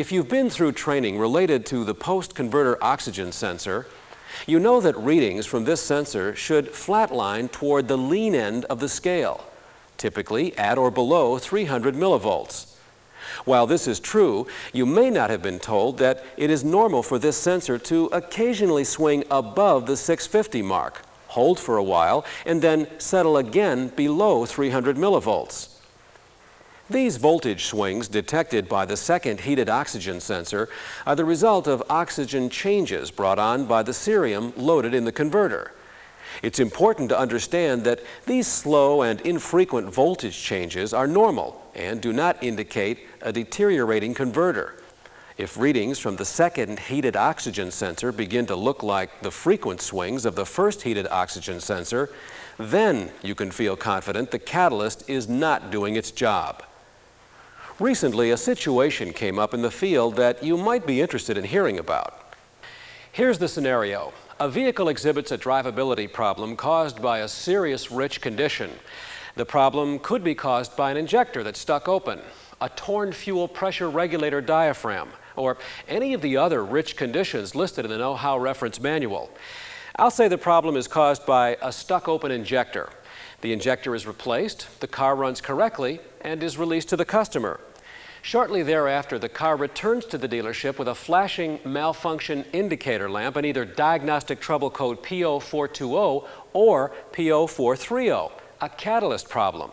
If you've been through training related to the post-converter oxygen sensor, you know that readings from this sensor should flatline toward the lean end of the scale, typically at or below 300 millivolts. While this is true, you may not have been told that it is normal for this sensor to occasionally swing above the 650 mark, hold for a while, and then settle again below 300 millivolts. These voltage swings detected by the second heated oxygen sensor are the result of oxygen changes brought on by the cerium loaded in the converter. It's important to understand that these slow and infrequent voltage changes are normal and do not indicate a deteriorating converter. If readings from the second heated oxygen sensor begin to look like the frequent swings of the first heated oxygen sensor, then you can feel confident the catalyst is not doing its job. Recently, a situation came up in the field that you might be interested in hearing about. Here's the scenario. A vehicle exhibits a drivability problem caused by a serious rich condition. The problem could be caused by an injector that's stuck open, a torn fuel pressure regulator diaphragm, or any of the other rich conditions listed in the Know-how reference manual. I'll say the problem is caused by a stuck open injector. The injector is replaced, the car runs correctly, and is released to the customer. Shortly thereafter, the car returns to the dealership with a flashing malfunction indicator lamp and either diagnostic trouble code P0420 or P0430, a catalyst problem.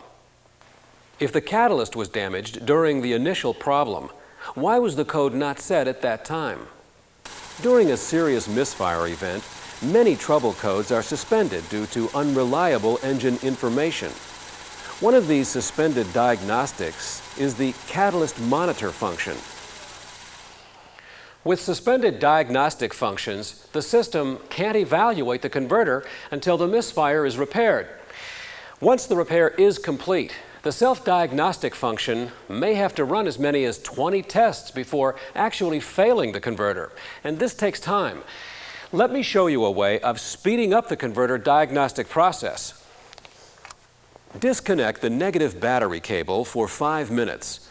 If the catalyst was damaged during the initial problem, why was the code not set at that time? During a serious misfire event, many trouble codes are suspended due to unreliable engine information. One of these suspended diagnostics is the catalyst monitor function. With suspended diagnostic functions, the system can't evaluate the converter until the misfire is repaired. Once the repair is complete, the self-diagnostic function may have to run as many as 20 tests before actually failing the converter, and this takes time. Let me show you a way of speeding up the converter diagnostic process. Disconnect the negative battery cable for 5 minutes.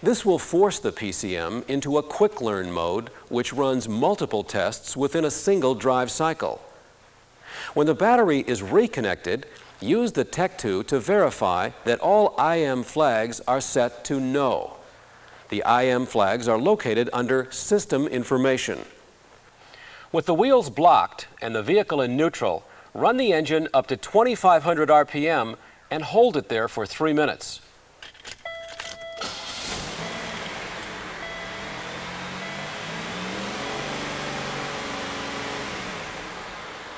This will force the PCM into a quick learn mode, which runs multiple tests within a single drive cycle. When the battery is reconnected, use the Tech2 to verify that all IM flags are set to No. The IM flags are located under System Information. With the wheels blocked and the vehicle in neutral, run the engine up to 2,500 RPM and hold it there for 3 minutes.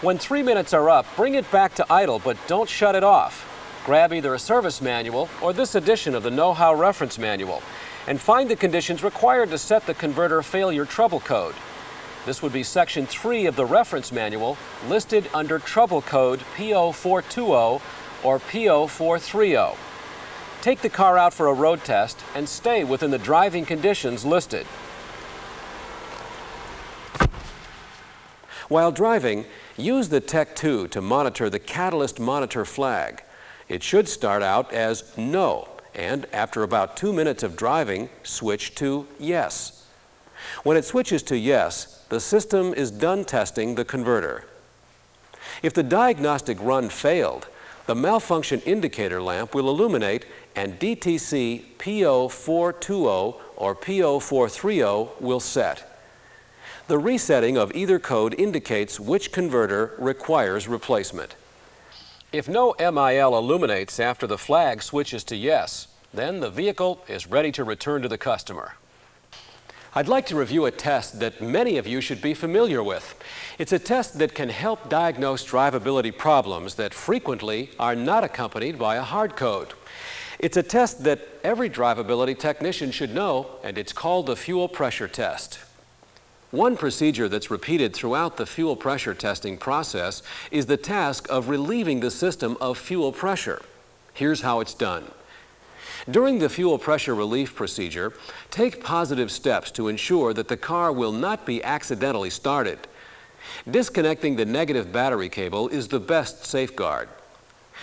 When 3 minutes are up, bring it back to idle, but don't shut it off. Grab either a service manual or this edition of the Know-how reference manual and find the conditions required to set the converter failure trouble code. This would be section 3 of the reference manual, listed under trouble code P0420 or P0430. Take the car out for a road test and stay within the driving conditions listed. While driving, use the Tech2 to monitor the catalyst monitor flag. It should start out as No, and after about 2 minutes of driving, switch to Yes. When it switches to Yes, the system is done testing the converter. If the diagnostic run failed, the malfunction indicator lamp will illuminate and DTC P0420 or P0430 will set. The resetting of either code indicates which converter requires replacement. If no MIL illuminates after the flag switches to Yes, then the vehicle is ready to return to the customer. I'd like to review a test that many of you should be familiar with. It's a test that can help diagnose drivability problems that frequently are not accompanied by a hard code. It's a test that every drivability technician should know, and it's called the fuel pressure test. One procedure that's repeated throughout the fuel pressure testing process is the task of relieving the system of fuel pressure. Here's how it's done. During the fuel pressure relief procedure, take positive steps to ensure that the car will not be accidentally started. Disconnecting the negative battery cable is the best safeguard.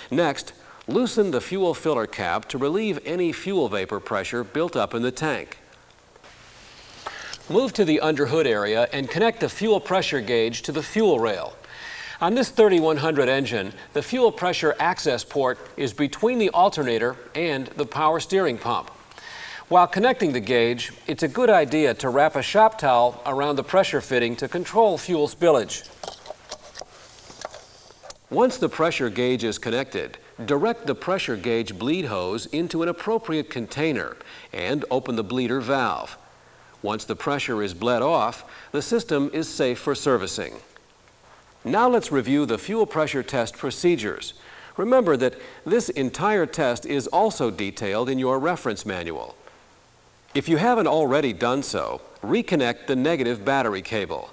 Next, loosen the fuel filler cap to relieve any fuel vapor pressure built up in the tank. Move to the underhood area and connect the fuel pressure gauge to the fuel rail. On this 3100 engine, the fuel pressure access port is between the alternator and the power steering pump. While connecting the gauge, it's a good idea to wrap a shop towel around the pressure fitting to control fuel spillage. Once the pressure gauge is connected, direct the pressure gauge bleed hose into an appropriate container and open the bleeder valve. Once the pressure is bled off, the system is safe for servicing. Now let's review the fuel pressure test procedures. Remember that this entire test is also detailed in your reference manual. If you haven't already done so, reconnect the negative battery cable.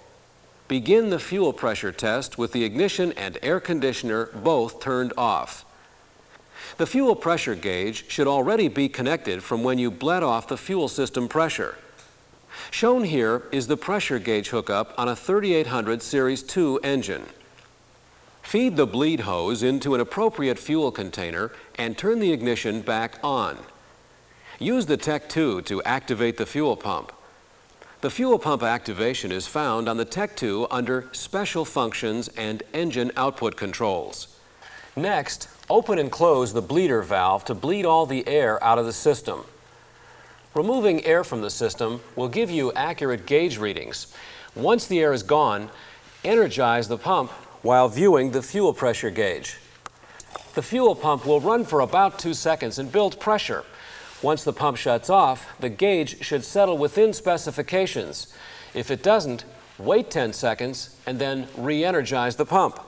Begin the fuel pressure test with the ignition and air conditioner both turned off. The fuel pressure gauge should already be connected from when you bled off the fuel system pressure. Shown here is the pressure gauge hookup on a 3800 Series 2 engine. Feed the bleed hose into an appropriate fuel container and turn the ignition back on. Use the Tech2 to activate the fuel pump. The fuel pump activation is found on the Tech2 under Special Functions and Engine Output Controls. Next, open and close the bleeder valve to bleed all the air out of the system. Removing air from the system will give you accurate gauge readings. Once the air is gone, energize the pump while viewing the fuel pressure gauge. The fuel pump will run for about 2 seconds and build pressure. Once the pump shuts off, the gauge should settle within specifications. If it doesn't, wait 10 seconds and then re-energize the pump.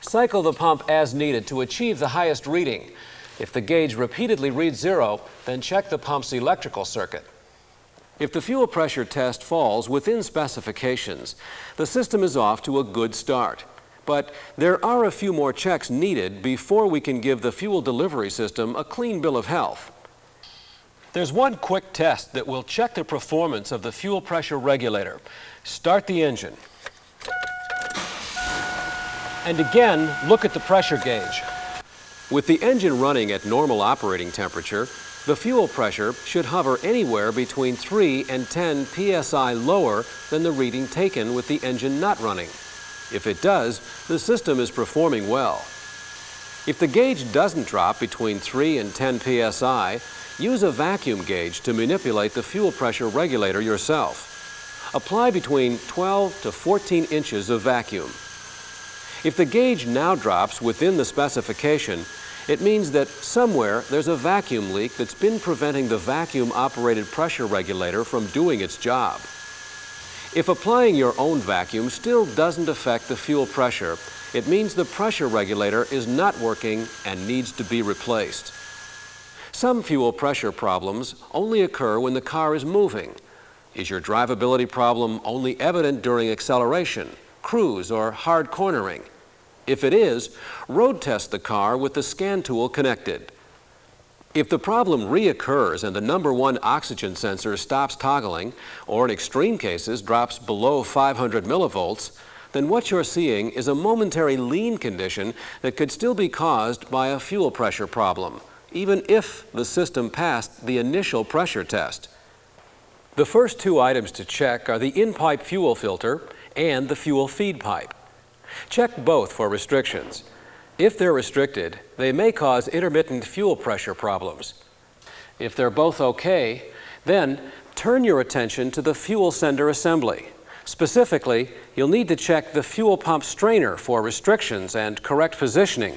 Cycle the pump as needed to achieve the highest reading. If the gauge repeatedly reads zero, then check the pump's electrical circuit. If the fuel pressure test falls within specifications, the system is off to a good start. But there are a few more checks needed before we can give the fuel delivery system a clean bill of health. There's one quick test that will check the performance of the fuel pressure regulator. Start the engine. And again, look at the pressure gauge. With the engine running at normal operating temperature, the fuel pressure should hover anywhere between 3 and 10 psi lower than the reading taken with the engine not running. If it does, the system is performing well. If the gauge doesn't drop between 3 and 10 psi, use a vacuum gauge to manipulate the fuel pressure regulator yourself. Apply between 12 to 14 inches of vacuum. If the gauge now drops within the specification, it means that somewhere there's a vacuum leak that's been preventing the vacuum-operated pressure regulator from doing its job. If applying your own vacuum still doesn't affect the fuel pressure, it means the pressure regulator is not working and needs to be replaced. Some fuel pressure problems only occur when the car is moving. Is your drivability problem only evident during acceleration, cruise, or hard cornering? If it is, road test the car with the scan tool connected. If the problem reoccurs and the #1 oxygen sensor stops toggling, or in extreme cases drops below 500 millivolts, then what you're seeing is a momentary lean condition that could still be caused by a fuel pressure problem, even if the system passed the initial pressure test. The first two items to check are the in-pipe fuel filter and the fuel feed pipe. Check both for restrictions. If they're restricted, they may cause intermittent fuel pressure problems. If they're both okay, then turn your attention to the fuel sender assembly. Specifically, you'll need to check the fuel pump strainer for restrictions and correct positioning.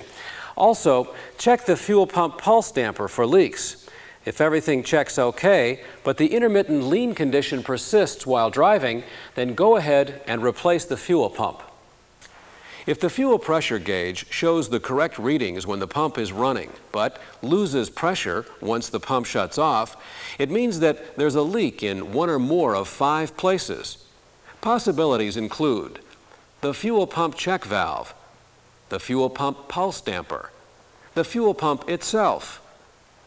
Also, check the fuel pump pulse damper for leaks. If everything checks okay, but the intermittent lean condition persists while driving, then go ahead and replace the fuel pump. If the fuel pressure gauge shows the correct readings when the pump is running, but loses pressure once the pump shuts off, it means that there's a leak in one or more of 5 places. Possibilities include the fuel pump check valve, the fuel pump pulse damper, the fuel pump itself,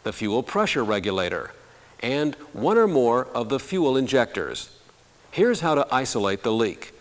the fuel pressure regulator, and one or more of the fuel injectors. Here's how to isolate the leak.